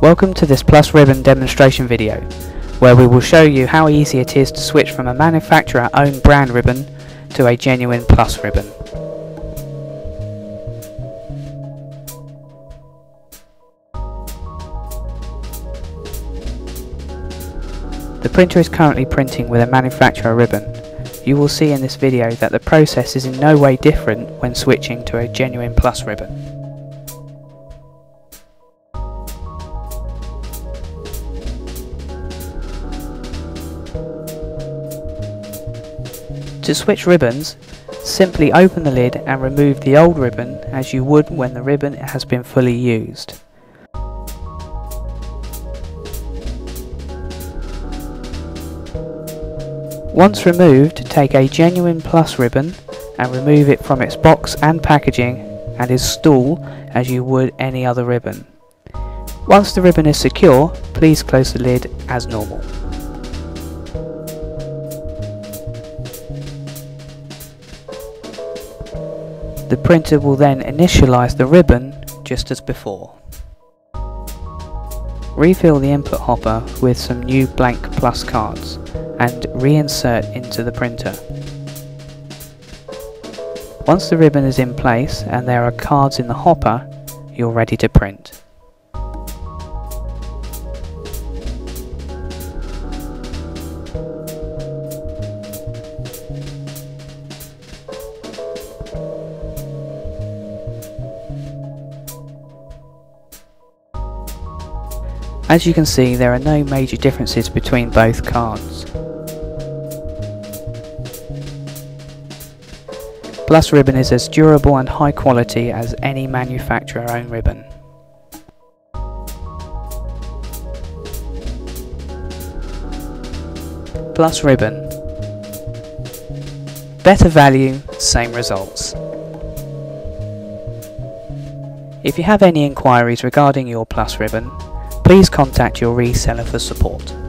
Welcome to this Plus Ribbon demonstration video, where we will show you how easy it is to switch from a manufacturer owned brand ribbon to a genuine Plus ribbon. The printer is currently printing with a manufacturer ribbon. You will see in this video that the process is in no way different when switching to a genuine Plus ribbon. To switch ribbons, simply open the lid and remove the old ribbon as you would when the ribbon has been fully used. Once removed, take a genuine Plus ribbon and remove it from its box and packaging and install as you would any other ribbon. Once the ribbon is secure, please close the lid as normal. The printer will then initialize the ribbon just as before. Refill the input hopper with some new blank Plus cards and reinsert into the printer. Once the ribbon is in place and there are cards in the hopper, you're ready to print. As you can see, there are no major differences between both cards. Plus ribbon is as durable and high quality as any manufacturer owned ribbon. Plus ribbon. Better value, same results. If you have any inquiries regarding your Plus ribbon, please contact your reseller for support.